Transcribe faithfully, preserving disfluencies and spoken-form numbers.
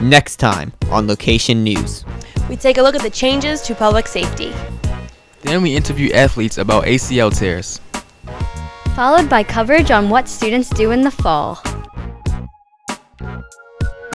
next time on LOQation News. We take a look at the changes to public safety. Then we interview athletes about A C L tears. Followed by coverage on what students do in the fall.